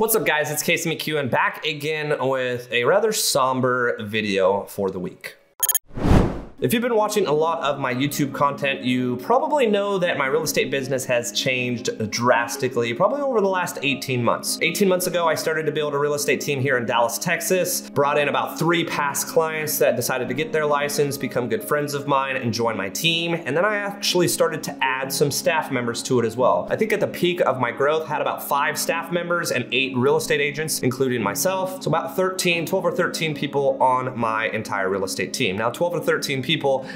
What's up, guys? It's Kenneth McKeown back again with a rather somber video for the week. If you've been watching a lot of my YouTube content, you probably know that my real estate business has changed drastically, probably over the last 18 months. 18 months ago, I started to build a real estate team here in Dallas, Texas, brought in about 3 past clients that decided to get their license, become good friends of mine, and join my team. And then I actually started to add some staff members to it as well. I think at the peak of my growth, had about 5 staff members and 8 real estate agents, including myself. So about 12 or 13 people on my entire real estate team. Now, 12 or 13 people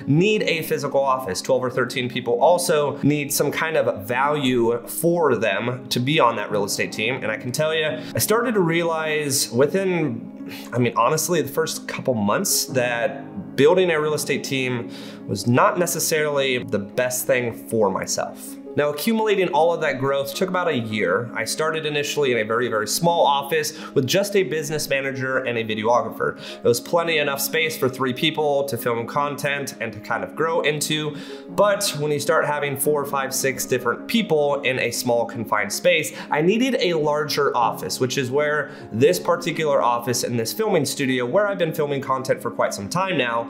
need a physical office. 12 or 13 people also need some kind of value for them to be on that real estate team. And I can tell you, I started to realize within, honestly, the first couple months that building a real estate team was not necessarily the best thing for myself. Now, accumulating all of that growth took about a year. I started initially in a very, very small office with just a business manager and a videographer. It was plenty enough space for 3 people to film content and to kind of grow into. But when you start having 4, 5, 6 different people in a small confined space, I needed a larger office, which is where this particular office and this filming studio, where I've been filming content for quite some time now,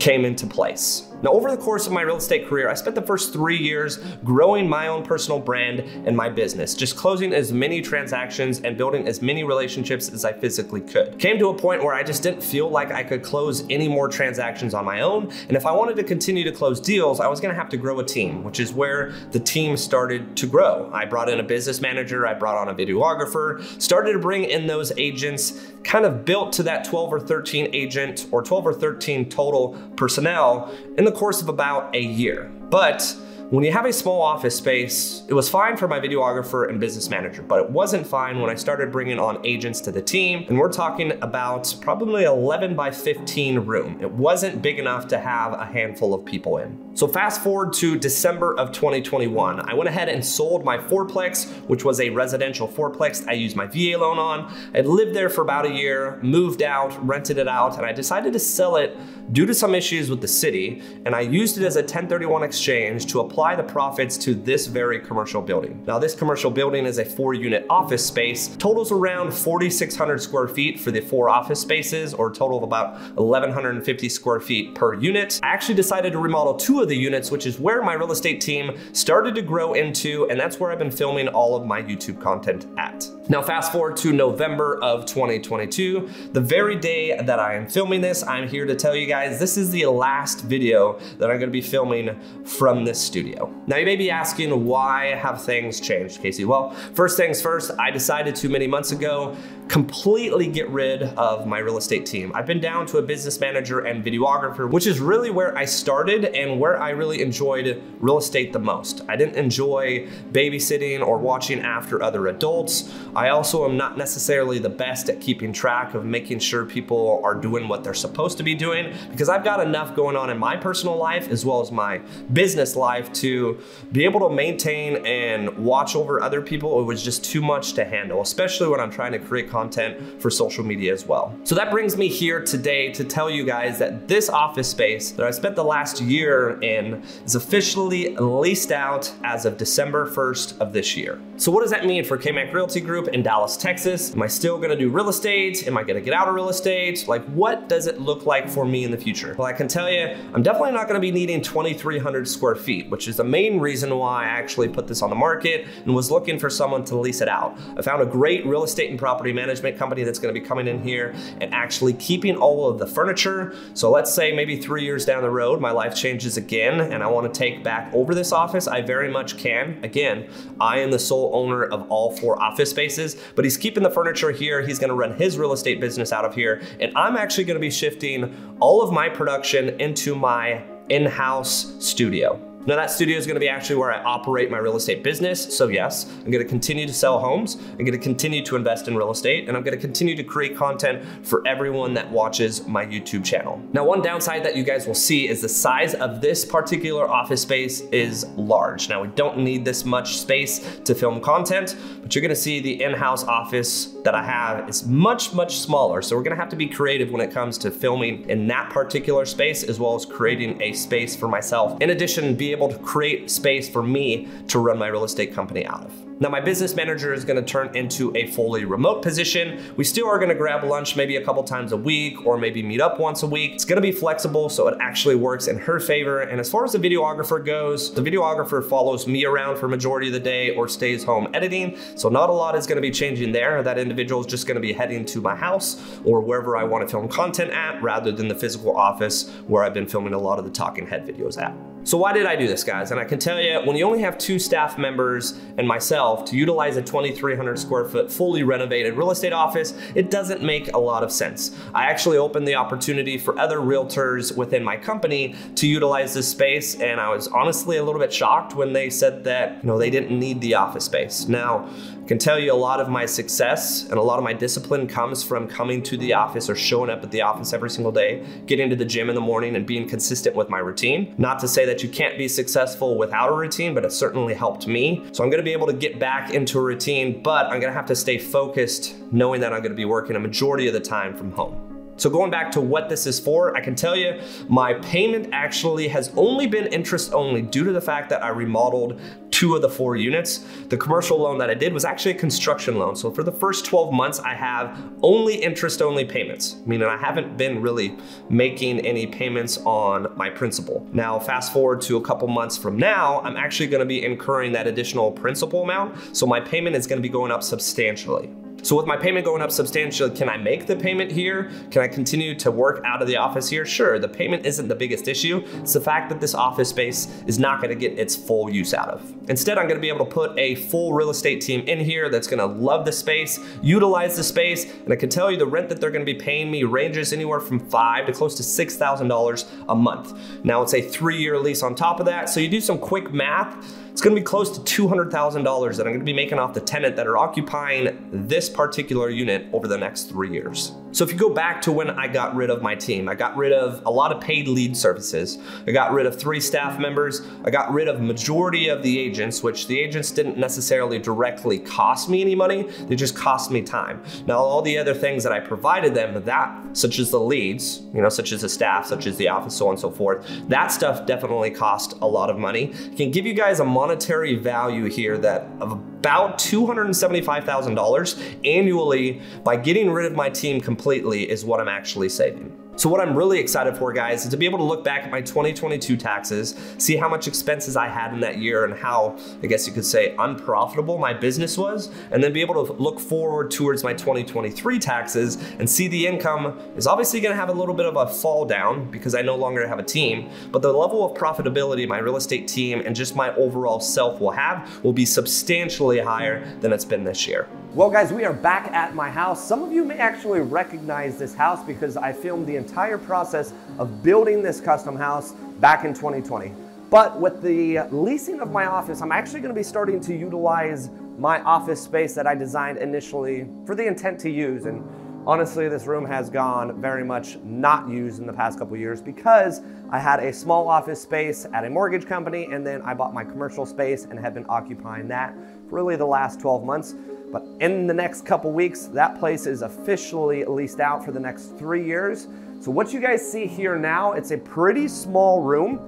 came into place. Now, over the course of my real estate career, I spent the first 3 years growing my own personal brand and my business, just closing as many transactions and building as many relationships as I physically could. Came to a point where I just didn't feel like I could close any more transactions on my own. And if I wanted to continue to close deals, I was gonna have to grow a team, which is where the team started to grow. I brought in a business manager, I brought on a videographer, started to bring in those agents, kind of built to that 12 or 13 agent or 12 or 13 total personnel in the course of about a year. But when you have a small office space, it was fine for my videographer and business manager, but it wasn't fine when I started bringing on agents to the team. And we're talking about probably 11 by 15 room. It wasn't big enough to have a handful of people in. So fast forward to December of 2021, I went ahead and sold my 4plex, which was a residential 4plex I used my VA loan on. I lived there for about a year, moved out, rented it out, and I decided to sell it due to some issues with the city. And I used it as a 1031 exchange to apply the profits to this very commercial building. Now, this commercial building is a 4-unit office space, totals around 4,600 square feet for the 4 office spaces, or a total of about 1,150 square feet per unit. I actually decided to remodel 2 of the units, which is where my real estate team started to grow into, and that's where I've been filming all of my YouTube content at. Now, fast forward to November of 2022, the very day that I am filming this, I'm here to tell you guys, this is the last video that I'm gonna be filming from this studio. Now, you may be asking, why have things changed, Casey? Well, first things first, I decided to many months ago completely get rid of my real estate team. I've been down to a business manager and videographer, which is really where I started and where I really enjoyed real estate the most. I didn't enjoy babysitting or watching after other adults. I also am not necessarily the best at keeping track of making sure people are doing what they're supposed to be doing, because I've got enough going on in my personal life as well as my business life to be able to maintain and watch over other people. It was just too much to handle, especially when I'm trying to create content for social media as well. So that brings me here today to tell you guys that this office space that I spent the last year in is officially leased out as of December 1st of this year. So what does that mean for KMAC Realty Group in Dallas, Texas? Am I still gonna do real estate? Am I gonna get out of real estate? Like, what does it look like for me in the future? Well, I can tell you, I'm definitely not gonna be needing 2,300 square feet, which is the main reason why I actually put this on the market and was looking for someone to lease it out. I found a great real estate and property management company that's gonna be coming in here and actually keeping all of the furniture. So let's say maybe 3 years down the road, my life changes again and I wanna take back over this office, I very much can. Again, I am the sole owner of all 4 office spaces, but he's keeping the furniture here. He's gonna run his real estate business out of here. And I'm actually gonna be shifting all of my production into my in-house studio. Now, that studio is gonna be actually where I operate my real estate business. So yes, I'm gonna continue to sell homes. I'm gonna continue to invest in real estate, and I'm gonna continue to create content for everyone that watches my YouTube channel. Now, one downside that you guys will see is the size of this particular office space is large. Now, we don't need this much space to film content, but you're gonna see the in-house office that I have is much, much smaller. So we're gonna have to be creative when it comes to filming in that particular space, as well as creating a space for myself. In addition, be able to create space for me to run my real estate company out of. Now my business manager is gonna turn into a fully remote position. We still are gonna grab lunch maybe a couple times a week or maybe meet up once a week. It's gonna be flexible, so it actually works in her favor. And as far as the videographer goes, the videographer follows me around for majority of the day or stays home editing. So not a lot is gonna be changing there. That individual is just gonna be heading to my house or wherever I wanna film content at rather than the physical office where I've been filming a lot of the talking head videos at. So why did I do this, guys? And I can tell you, when you only have two staff members and myself to utilize a 2,300 square foot fully renovated real estate office, it doesn't make a lot of sense. I actually opened the opportunity for other realtors within my company to utilize this space, and I was honestly a little bit shocked when they said that, you know, they didn't need the office space. Now, I can tell you a lot of my success and a lot of my discipline comes from coming to the office or showing up at the office every single day, getting to the gym in the morning and being consistent with my routine. Not to say that you can't be successful without a routine, but it certainly helped me. So I'm gonna be able to get back into a routine, but I'm gonna have to stay focused knowing that I'm gonna be working a majority of the time from home. So going back to what this is for, I can tell you my payment actually has only been interest only due to the fact that I remodeled two of the 4 units. The commercial loan that I did was actually a construction loan. So for the first 12 months, I have only interest only payments, meaning I haven't been really making any payments on my principal. Now, fast forward to a couple months from now, I'm actually gonna be incurring that additional principal amount. So my payment is gonna be going up substantially. So with my payment going up substantially, can I make the payment here? Can I continue to work out of the office here? Sure, the payment isn't the biggest issue. It's the fact that this office space is not gonna get its full use out of. Instead, I'm gonna be able to put a full real estate team in here that's gonna love the space, utilize the space, and I can tell you the rent that they're gonna be paying me ranges anywhere from $5,000 to close to $6,000 a month. Now it's a 3-year lease on top of that, so you do some quick math, it's gonna be close to $200,000 that I'm gonna be making off the tenant that are occupying this particular unit over the next 3 years. So if you go back to when I got rid of my team, I got rid of a lot of paid lead services. I got rid of 3 staff members. I got rid of majority of the agents, which the agents didn't necessarily directly cost me any money. They just cost me time. Now, all the other things that I provided them, that, such as the leads, you know, such as the staff, such as the office, so on and so forth, that stuff definitely cost a lot of money. I can give you guys a monetary value here that of about $275,000 annually by getting rid of my team completely is what I'm actually saving. So what I'm really excited for, guys, is to be able to look back at my 2022 taxes, see how much expenses I had in that year and how, I guess you could say, unprofitable my business was, and then be able to look forward towards my 2023 taxes and see the income is obviously gonna have a little bit of a fall down because I no longer have a team, but the level of profitability my real estate team and just my overall self will have will be substantially higher than it's been this year. Well, guys, we are back at my house. Some of you may actually recognize this house because I filmed the entire process of building this custom house back in 2020. But with the leasing of my office, I'm actually gonna be starting to utilize my office space that I designed initially for the intent to use. And honestly, this room has gone very much not used in the past couple years because I had a small office space at a mortgage company and then I bought my commercial space and have been occupying that for really the last 12 months. But in the next couple weeks, that place is officially leased out for the next 3 years. So what you guys see here now, it's a pretty small room.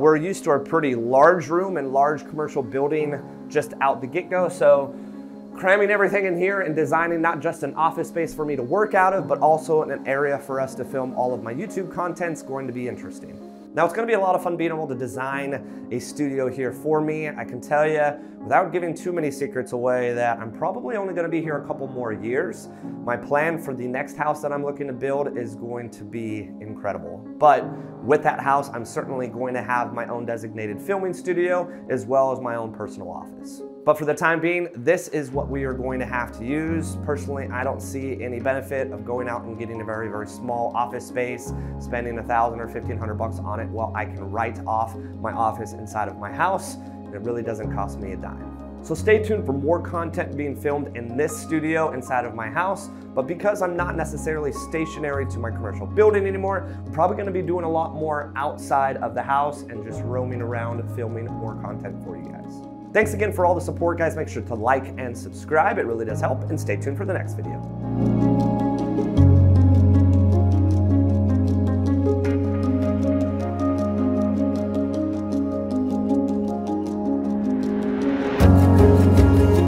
We're used to a pretty large room and large commercial building just out the get-go. So cramming everything in here and designing not just an office space for me to work out of, but also in an area for us to film all of my YouTube content's going to be interesting. Now it's gonna be a lot of fun being able to design a studio here for me. I can tell you, without giving too many secrets away, that I'm probably only gonna be here a couple more years. My plan for the next house that I'm looking to build is going to be incredible. But with that house, I'm certainly going to have my own designated filming studio as well as my own personal office. But for the time being, this is what we are going to have to use. Personally, I don't see any benefit of going out and getting a very, very small office space, spending $1,000 or $1,500 on it while I can write off my office inside of my house. And it really doesn't cost me a dime. So stay tuned for more content being filmed in this studio inside of my house. But because I'm not necessarily stationary to my commercial building anymore, I'm probably gonna be doing a lot more outside of the house and just roaming around filming more content for you guys. Thanks again for all the support, guys. Make sure to like and subscribe. It really does help, and stay tuned for the next video.